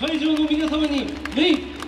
会場の皆様に礼。